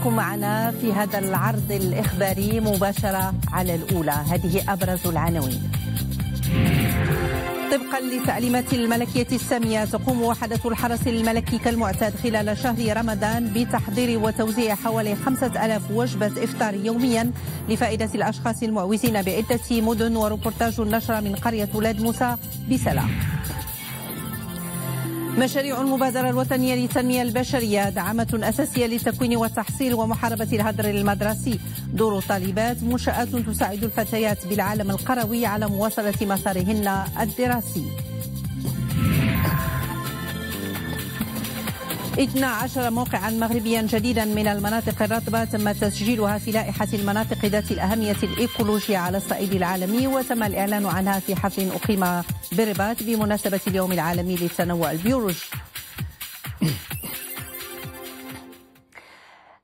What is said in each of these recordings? بكم معنا في هذا العرض الإخباري مباشرة على الأولى. هذه أبرز العناوين. طبقا لتعليمات الملكية السامية، تقوم وحدة الحرس الملكي كالمعتاد خلال شهر رمضان بتحضير وتوزيع حوالي 5000 وجبة إفطار يوميا لفائدة الأشخاص المعوزين بعدة مدن. وروبورتاج النشرة من قرية ولاد موسى بسلام. مشاريع المبادرة الوطنية للتنمية البشرية دعامة أساسية للتكوين والتحصيل ومحاربة الهدر المدرسي. دور طالبات، منشآت تساعد الفتيات بالعالم القروي على مواصلة مسارهن الدراسي. 12 موقعا مغربيا جديدا من المناطق الرطبة تم تسجيلها في لائحة المناطق ذات الأهمية الإيكولوجية على الصعيد العالمي، وتم الإعلان عنها في حفل أقيم بالرباط بمناسبة اليوم العالمي للتنوع البيولوجي.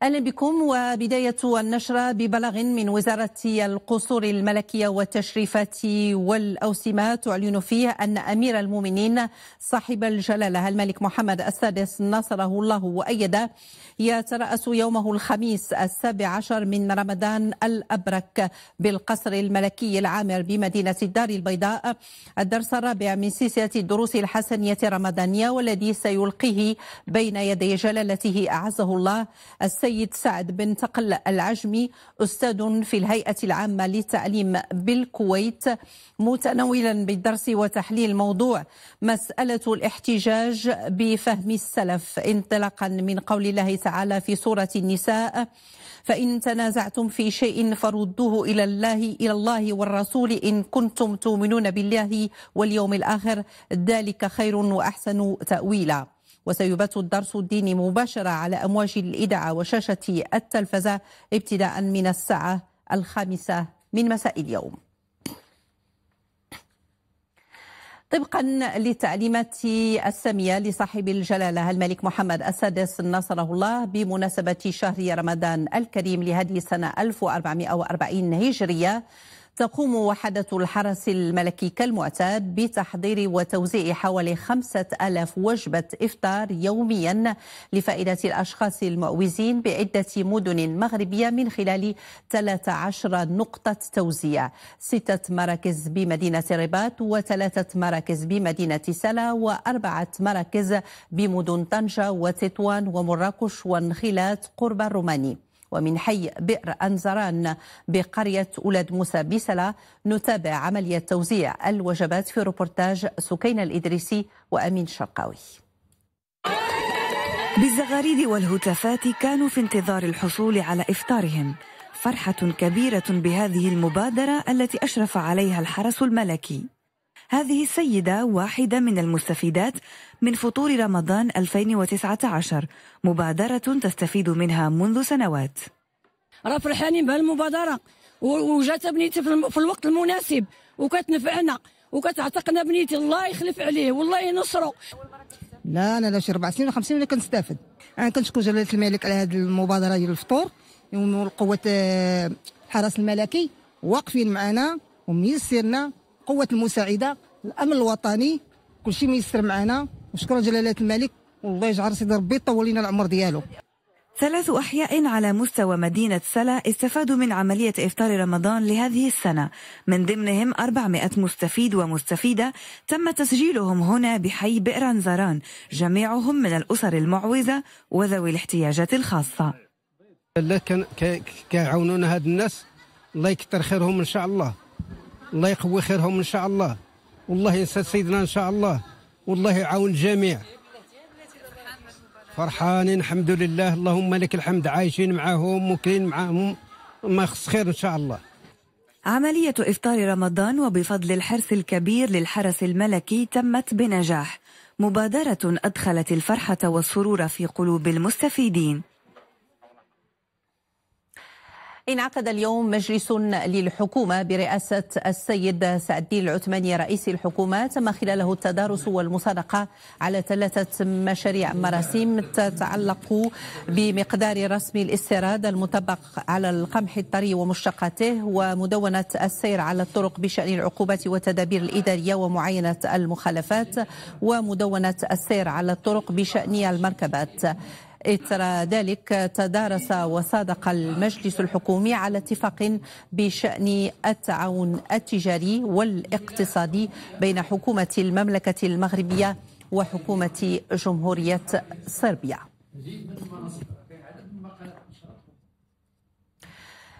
أهلا بكم. وبداية النشرة ببلاغ من وزارة القصور الملكية والتشريفات والأوسمة تعلن فيه أن أمير المؤمنين صاحب الجلالة الملك محمد السادس نصره الله وأيده يترأس يومه الخميس 17 من رمضان الأبرك بالقصر الملكي العامر بمدينة الدار البيضاء الدرس الرابع من سلسلة الدروس الحسنية الرمضانية، والذي سيلقيه بين يدي جلالته أعزه الله السيد سعد بن ثقل العجمي، أستاذ في الهيئة العامة للتعليم بالكويت، متناولا بالدرس وتحليل موضوع مسألة الاحتجاج بفهم السلف، انطلاقا من قول الله تعالى في سورة النساء: فإن تنازعتم في شيء فردوه إلى الله والرسول إن كنتم تؤمنون بالله واليوم الآخر ذلك خير وأحسن تأويلا. وسيبث الدرس الديني مباشرة على أمواج الإذاعة وشاشة التلفزة ابتداء من الساعة 5 من مساء اليوم. طبقا للتعليمات السامية لصاحب الجلالة الملك محمد السادس نصره الله بمناسبة شهر رمضان الكريم لهذه السنة 1440 هجرية، تقوم وحدة الحرس الملكي كالمعتاد بتحضير وتوزيع حوالي 5000 وجبة إفطار يوميا لفائدة الأشخاص المعوزين بعدة مدن مغربية من خلال 13 نقطة توزيع، 6 مراكز بمدينة الرباط و3 مراكز بمدينة سلا و4 مراكز بمدن طنجة وتطوان ومراكش وانخلات قرب الروماني. ومن حي بئر أنزران بقرية أولاد موسى بسلا نتابع عملية توزيع الوجبات في روبورتاج سكينة الإدريسي وأمين شرقاوي. بالزغاريد والهتافات كانوا في انتظار الحصول على إفطارهم. فرحة كبيرة بهذه المبادرة التي أشرف عليها الحرس الملكي. هذه السيدة واحدة من المستفيدات من فطور رمضان 2019، مبادرة تستفيد منها منذ سنوات. راه فرحانين بهالمبادرة وجات بنيتي في الوقت المناسب وكتنفعنا وكتعتقنا بنيتي، الله يخلف عليه والله ينصره. لا أنا شي 4 سنين و5 سنين كنستافد. أنا كنشكر جلالة الملك على هذه المبادرة ديال الفطور والقوة، الحرس الملكي واقفين معنا وميسرنا، قوة المساعدة، الأمن الوطني، كل شيء ميسر معنا، وشكرا جلالة الملك والله يجعل سيدي ربي يطول لنا العمر ديالو. 3 أحياء على مستوى مدينة سلا استفادوا من عملية إفطار رمضان لهذه السنة، من ضمنهم 400 مستفيد ومستفيدة تم تسجيلهم هنا بحي بئر أنزران، جميعهم من الأسر المعوزة وذوي الاحتياجات الخاصة. الله كيعاونونا هاد الناس، الله يكثر خيرهم إن شاء الله، الله يقوي خيرهم إن شاء الله، والله ينسى سيدنا إن شاء الله، والله يعاون الجميع. فرحانين الحمد لله، اللهم لك الحمد، عايشين معاهم وكلين معاهم، ما خص خير إن شاء الله. عملية إفطار رمضان وبفضل الحرص الكبير للحرس الملكي تمت بنجاح، مبادرة أدخلت الفرحة والسرور في قلوب المستفيدين. انعقد اليوم مجلس للحكومة برئاسة السيد سعد الدين العثماني رئيس الحكومة، تم خلاله التدارس والمصادقة على 3 مشاريع مراسيم تتعلق بمقدار رسم الاستيراد المطبق على القمح الطري ومشتقاته، ومدونة السير على الطرق بشأن العقوبات والتدابير الإدارية ومعاينة المخالفات، ومدونة السير على الطرق بشأن المركبات. إثر ذلك تدارس وصادق المجلس الحكومي على اتفاق بشأن التعاون التجاري والاقتصادي بين حكومة المملكة المغربية وحكومة جمهورية صربيا.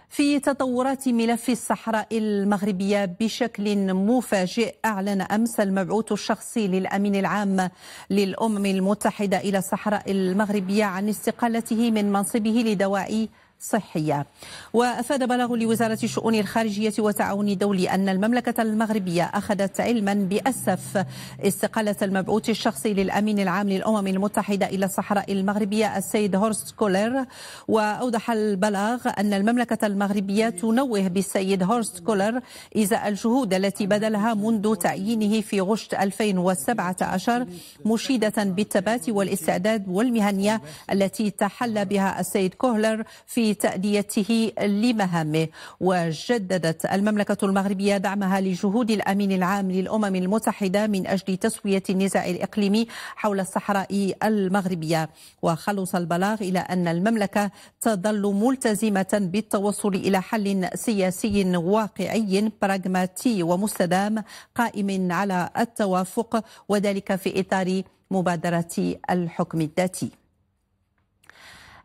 في تطورات ملف الصحراء المغربية بشكل مفاجئ، أعلن أمس المبعوث الشخصي للأمين العام للأمم المتحدة إلى الصحراء المغربية عن استقالته من منصبه لدواعي صحية. وأفاد بلاغ لوزارة الشؤون الخارجية والتعاون الدولي أن المملكة المغربية أخذت علما بأسف استقالة المبعوث الشخصي للأمين العام للأمم المتحدة إلى الصحراء المغربية السيد هورست كولر. وأوضح البلاغ أن المملكة المغربية تنوه بالسيد هورست كولر إزاء الجهود التي بذلها منذ تعيينه في غشت 2017، مشيدة بالثبات والاستعداد والمهنية التي تحلى بها السيد كولر في تأديته لمهامه. وجددت المملكة المغربية دعمها لجهود الأمين العام للأمم المتحدة من أجل تسوية النزاع الإقليمي حول الصحراء المغربية. وخلص البلاغ إلى أن المملكة تظل ملتزمة بالتوصل إلى حل سياسي واقعي براغماتي ومستدام قائم على التوافق، وذلك في إطار مبادرة الحكم الذاتي.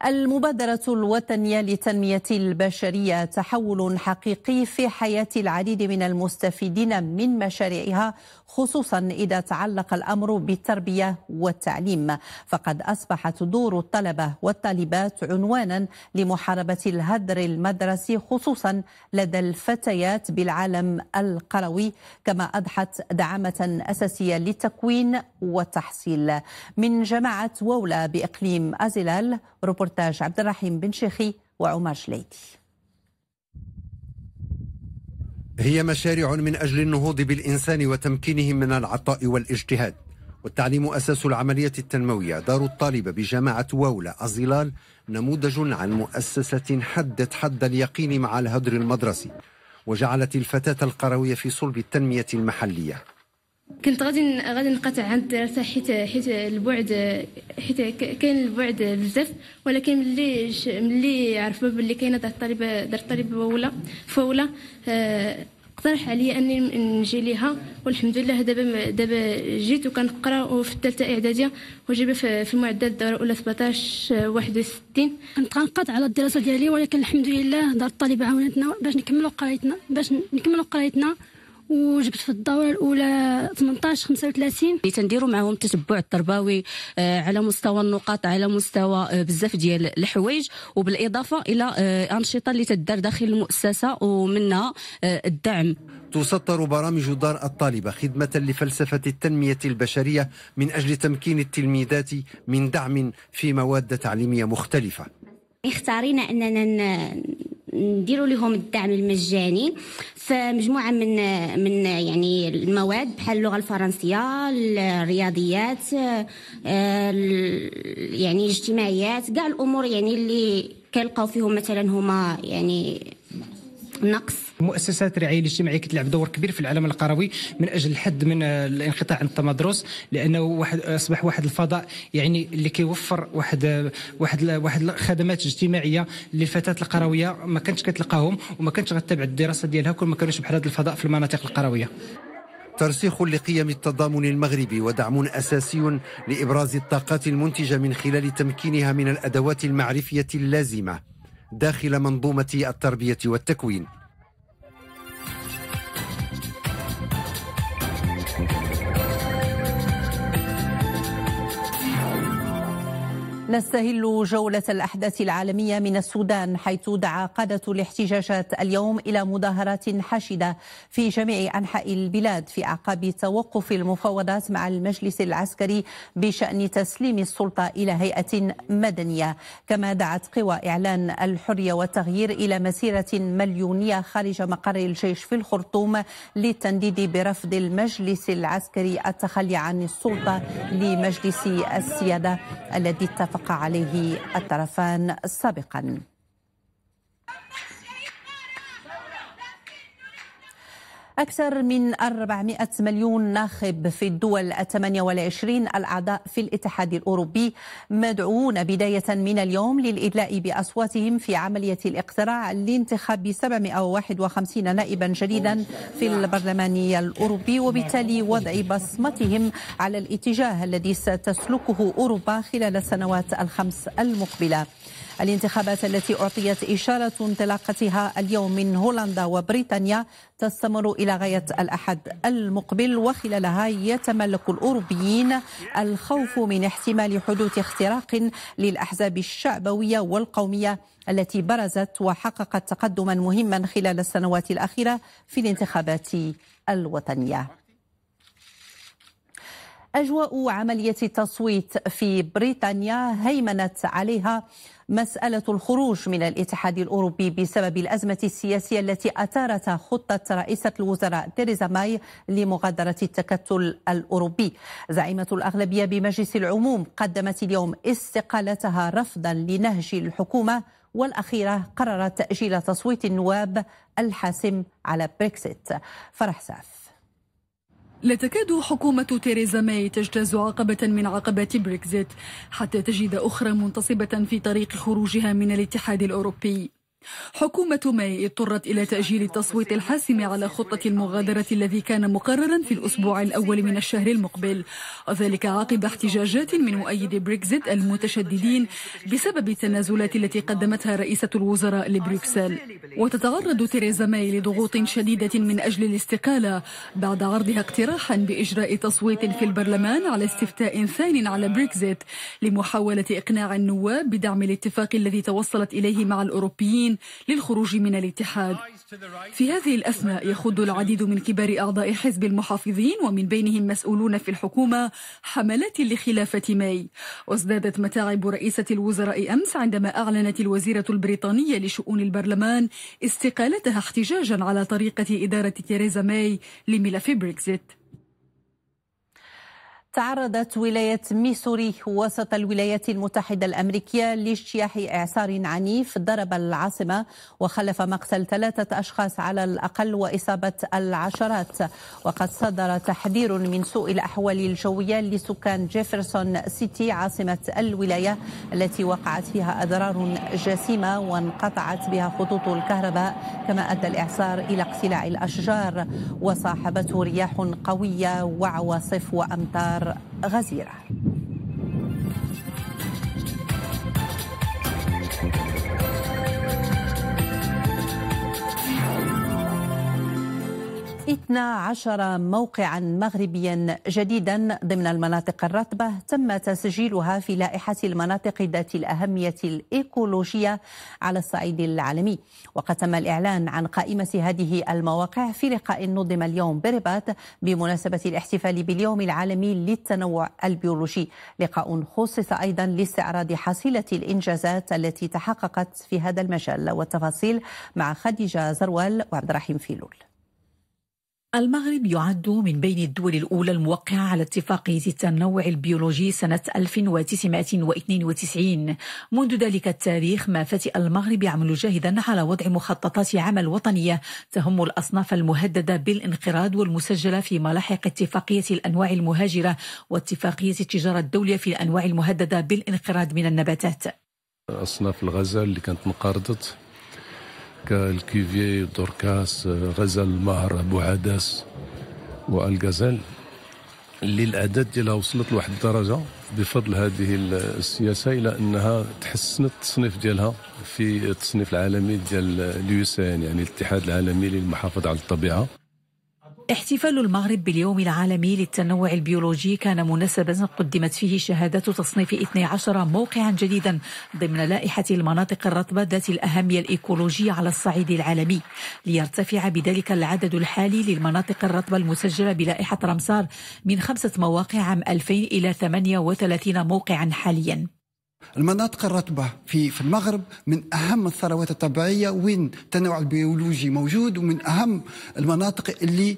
المبادرة الوطنية لتنمية البشرية تحول حقيقي في حياة العديد من المستفيدين من مشاريعها، خصوصا إذا تعلق الأمر بالتربية والتعليم، فقد أصبحت دور الطلبة والطالبات عنوانا لمحاربة الهدر المدرسي خصوصا لدى الفتيات بالعالم القروي، كما أضحت دعامة أساسية للتكوين والتحصيل. من جماعة وولة بإقليم أزلال، ريبورتاج عبد الرحيم بن شيخي وعمر شليتي. هي مشاريع من أجل النهوض بالإنسان وتمكينه من العطاء والاجتهاد، والتعليم أساس العملية التنموية. دار الطالبة بجامعة وولة أزلال نموذج عن مؤسسة حدت حد اليقين مع الهدر المدرسي، وجعلت الفتاة القروية في صلب التنمية المحلية. كنت غادي نقطع عن الدراسة حيت كاين البعد بزاف، ولكن ملي عرفوا باللي كاينه دار الطالبة ولا فولا اقترح عليا اني نجي ليها، والحمد لله دابا جيت وكنقرا وفي الثالثه اعداديه وجايبه في معدل الدوره الاولى 17 61. كنت غنقطع على الدراسه ديالي، ولكن الحمد لله دار الطالبة عاونتنا باش نكملوا قرايتنا وجبت في الدورة الأولى 18 35. اللي تنديروا معهم التتبع التربوي على مستوى النقاط، على مستوى بزاف ديال الحوايج، وبالإضافة إلى أنشطة اللي تدار داخل المؤسسة ومنها الدعم. تسطر برامج دار الطالبة خدمة لفلسفة التنمية البشرية من أجل تمكين التلميذات من دعم في مواد تعليمية مختلفة. اختارينا أننا نديروا لهم الدعم المجاني في مجموعه من يعني المواد بحال اللغه الفرنسيه، الرياضيات، يعني الاجتماعيات، كاع الامور يعني اللي كيلقاو فيهم مثلا هما يعني نقص. مؤسسات الرعايه الاجتماعيه كتلعب دور كبير في العالم القروي من اجل الحد من الانقطاع عن التمدرس، لانه اصبح واحد الفضاء يعني اللي كيوفر واحد الخدمات اجتماعيه للفتاه القرويه ما كانتش كتلقاهم وما كانتش غتتابع الدراسه ديالها كون ما كانوش بحال هذا الفضاء في المناطق القرويه. ترسيخ لقيم التضامن المغربي ودعم أساسي لإبراز الطاقات المنتجه من خلال تمكينها من الأدوات المعرفيه اللازمه داخل منظومة التربية والتكوين. نستهل جولة الأحداث العالمية من السودان، حيث دعا قادة الاحتجاجات اليوم إلى مظاهرات حاشدة في جميع أنحاء البلاد في أعقاب توقف المفاوضات مع المجلس العسكري بشأن تسليم السلطة إلى هيئة مدنية. كما دعت قوى إعلان الحرية والتغيير إلى مسيرة مليونية خارج مقر الجيش في الخرطوم للتنديد برفض المجلس العسكري التخلي عن السلطة لمجلس السيادة الذي اتفق عليه الطرفان سابقا. أكثر من 400 مليون ناخب في الدول 28 الأعضاء في الاتحاد الأوروبي مدعوون بداية من اليوم للإدلاء بأصواتهم في عملية الاقتراع لانتخاب 751 نائبا جديدا في البرلمان الأوروبي، وبالتالي وضع بصمتهم على الاتجاه الذي ستسلكه أوروبا خلال السنوات الخمس المقبلة. الانتخابات التي أعطيت إشارة انطلاقتها اليوم من هولندا وبريطانيا تستمر إلى غاية الأحد المقبل، وخلالها يتملك الأوروبيين الخوف من احتمال حدوث اختراق للأحزاب الشعبوية والقومية التي برزت وحققت تقدما مهما خلال السنوات الأخيرة في الانتخابات الوطنية. أجواء عملية التصويت في بريطانيا هيمنت عليها مسألة الخروج من الاتحاد الأوروبي بسبب الأزمة السياسية التي أثارت خطة رئيسة الوزراء تيريزا ماي لمغادرة التكتل الأوروبي. زعيمة الأغلبية بمجلس العموم قدمت اليوم استقالتها رفضا لنهج الحكومة، والأخيرة قررت تأجيل تصويت النواب الحاسم على بريكسيت. فرح ساف. لا تكاد حكومة تيريزا ماي تجتاز عقبة من عقبات بريكزيت حتى تجد أخرى منتصبة في طريق خروجها من الاتحاد الأوروبي. حكومة ماي اضطرت إلى تأجيل التصويت الحاسم على خطة المغادرة الذي كان مقررا في الأسبوع الأول من الشهر المقبل، وذلك عقب احتجاجات من مؤيدي بريكزيت المتشددين بسبب التنازلات التي قدمتها رئيسة الوزراء لبروكسل. وتتعرض تيريزا ماي لضغوط شديدة من أجل الاستقالة بعد عرضها اقتراحا بإجراء تصويت في البرلمان على استفتاء ثان على بريكزيت لمحاولة إقناع النواب بدعم الاتفاق الذي توصلت إليه مع الأوروبيين للخروج من الاتحاد. في هذه الأثناء يخوض العديد من كبار أعضاء حزب المحافظين ومن بينهم مسؤولون في الحكومة حملات لخلافة ماي، وازدادت متاعب رئيسة الوزراء أمس عندما أعلنت الوزيرة البريطانية لشؤون البرلمان استقالتها احتجاجا على طريقة إدارة تيريزا ماي لملف بريكزيت. تعرضت ولاية ميسوري وسط الولايات المتحدة الأمريكية لاجتياح إعصار عنيف ضرب العاصمة وخلف مقتل 3 أشخاص على الأقل وإصابة العشرات. وقد صدر تحذير من سوء الأحوال الجوية لسكان جيفرسون سيتي عاصمة الولاية التي وقعت فيها أضرار جسيمة وانقطعت بها خطوط الكهرباء، كما أدى الإعصار إلى اقتلاع الأشجار وصاحبته رياح قوية وعواصف وأمطار غزيرة. اثنا 12 موقعا مغربيا جديدا ضمن المناطق الرطبة تم تسجيلها في لائحة المناطق ذات الأهمية الإيكولوجية على الصعيد العالمي، وقد تم الإعلان عن قائمة هذه المواقع في لقاء نظم اليوم برباط بمناسبة الاحتفال باليوم العالمي للتنوع البيولوجي، لقاء خصص أيضا لاستعراض حصيلة الإنجازات التي تحققت في هذا المجال. والتفاصيل مع خديجة زروال وعبد الرحيم فيلول. المغرب يعد من بين الدول الأولى الموقعة على اتفاقية التنوع البيولوجي سنة 1992. منذ ذلك التاريخ ما فتئ المغرب يعمل جاهدا على وضع مخططات عمل وطنية تهم الأصناف المهددة بالانقراض والمسجلة في ملاحق اتفاقية الأنواع المهاجرة واتفاقية التجارة الدولية في الأنواع المهددة بالانقراض من النباتات. أصناف الغزال اللي كانت مقارضت كالكيفيي، الدركاس، غزل المهر، ابو عداس والغزال، اللي الاعداد ديالها وصلت لواحد الدرجه بفضل هذه السياسه الى انها تحسنت التصنيف ديالها في التصنيف العالمي ديال اليوسان، يعني الاتحاد العالمي للمحافظه على الطبيعه. احتفال المغرب باليوم العالمي للتنوع البيولوجي كان مناسبة قدمت فيه شهادة تصنيف 12 موقعا جديدا ضمن لائحة المناطق الرطبة ذات الأهمية الإيكولوجية على الصعيد العالمي، ليرتفع بذلك العدد الحالي للمناطق الرطبة المسجلة بلائحة رمسار من 5 مواقع عام 2000 إلى 38 موقعا حاليا. المناطق الرطبة في المغرب من أهم الثروات الطبيعية، وين التنوع البيولوجي موجود، ومن أهم المناطق اللي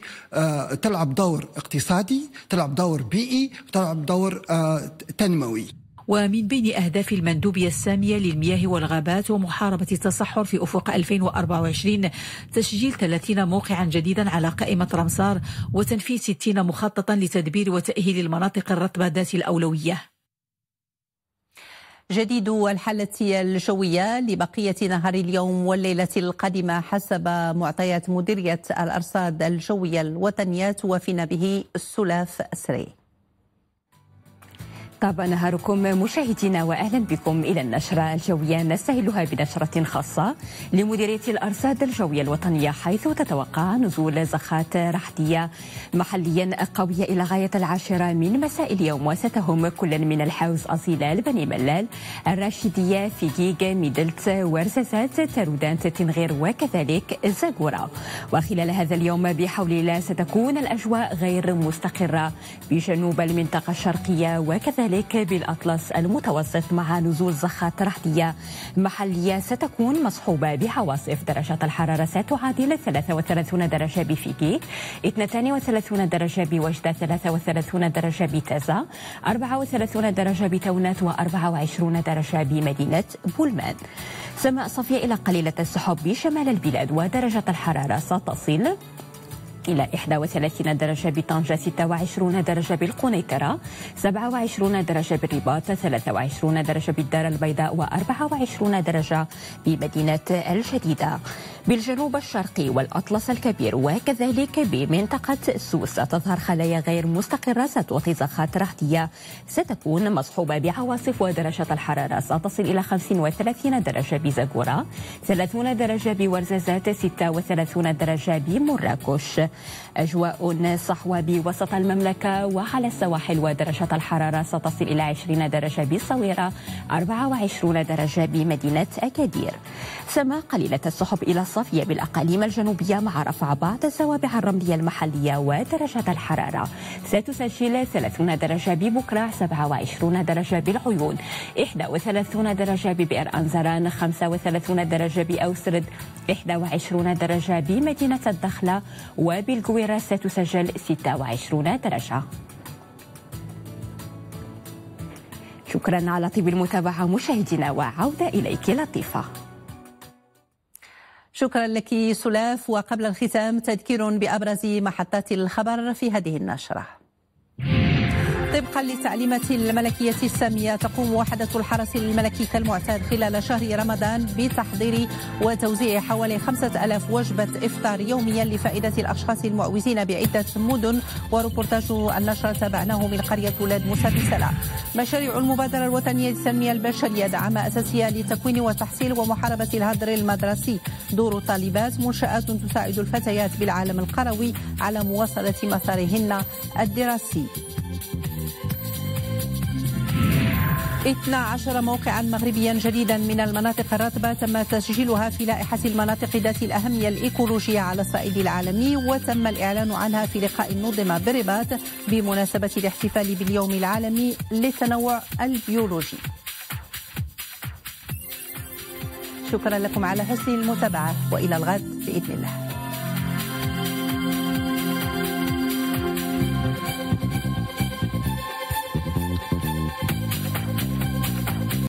تلعب دور اقتصادي، تلعب دور بيئي، تلعب دور تنموي. ومن بين أهداف المندوبية السامية للمياه والغابات ومحاربة التصحر في أفق 2024 تسجيل 30 موقعا جديدا على قائمة رمسار وتنفيذ 60 مخططا لتدبير وتأهيل المناطق الرطبة ذات الأولوية. جديد الحالة الجوية لبقية نهار اليوم والليلة القادمة حسب معطيات مديرية الأرصاد الجوية الوطنية توافينا به سلاف أسري. طاب نهاركم مشاهدينا واهلا بكم الى النشره الجويه نستهلها بنشره خاصه لمديريه الارصاد الجويه الوطنيه، حيث تتوقع نزول زخات رحديه محليا قويه الى غايه 10 من مساء اليوم، وستهم كلا من الحوز الظلال، بني ملال، الراشديه، فيجيج، ميدلت، ورزازات، تارودانت، تنغير وكذلك زاكورا. وخلال هذا اليوم بحول الله ستكون الاجواء غير مستقره بجنوب المنطقه الشرقيه وكذلك بالأطلس المتوسط، مع نزول زخات رحدية محلية ستكون مصحوبة بعواصف. درجة الحرارة ستعادل 33 درجة بفيكي، 32 درجة بوجدة، 33 درجة بتازة، 34 درجة بتونات، و24 درجة بمدينة بولمان. سماء صافية إلى قليلة السحب بشمال البلاد، ودرجة الحرارة ستصل إلى 31 درجة بطنجة، 26 درجة بالقنيطرة، 27 درجة بالرباط، 23 درجة بالدار البيضاء، و24 درجة بمدينة الجديدة. بالجنوب الشرقي والأطلس الكبير وكذلك بمنطقة السوس ستظهر خلايا غير مستقرة ستعطي زخات رحدية ستكون مصحوبة بعواصف، ودرجة الحرارة ستصل إلى 35 درجة بزاكورا، 30 درجة بورزازات، 36 درجة بمراكش. أجواء صحوة بوسط المملكة وعلى السواحل، ودرجة الحرارة ستصل إلى 20 درجة بالصويرة، 24 درجة بمدينة أكادير. سماء قليلة السحب إلى صافية بالأقاليم الجنوبية، مع رفع بعض السوابع الرملية المحلية، ودرجة الحرارة ستسجل 30 درجة ببكرة، 27 درجة بالعيون، 31 درجة ببئر أنزران، 35 درجة بأوسرد، 21 درجة بمدينة الدخلة، وبالكويرة ستسجل 26 درجة. شكرا على طيب المتابعة مشاهدينا، وعودة إليك لطيفة. شكرا لك سلاف، وقبل الختام تذكير بأبرز محطات الخبر في هذه النشرة. طبقا للتعليمات الملكية السامية، تقوم وحدة الحرس الملكي كالمعتاد خلال شهر رمضان بتحضير وتوزيع حوالي 5000 وجبة إفطار يوميا لفائدة الأشخاص المعوزين بعدة مدن. وربورتاج النشرة تابعناه من قرية ولاد موسى بسلا. مشاريع المبادرة الوطنية للتنمية البشرية دعم أساسية لتكوين وتحصيل ومحاربة الهدر المدرسي. دور الطالبات منشآت تساعد الفتيات بالعالم القروي على مواصلة مسارهن الدراسي. 12 موقعا مغربيا جديدا من المناطق الرطبة تم تسجيلها في لائحة المناطق ذات الأهمية الإيكولوجية على الصعيد العالمي، وتم الإعلان عنها في لقاء نظم بالرباط بمناسبة الاحتفال باليوم العالمي للتنوع البيولوجي. شكرا لكم على حسن المتابعة، وإلى الغد بإذن الله.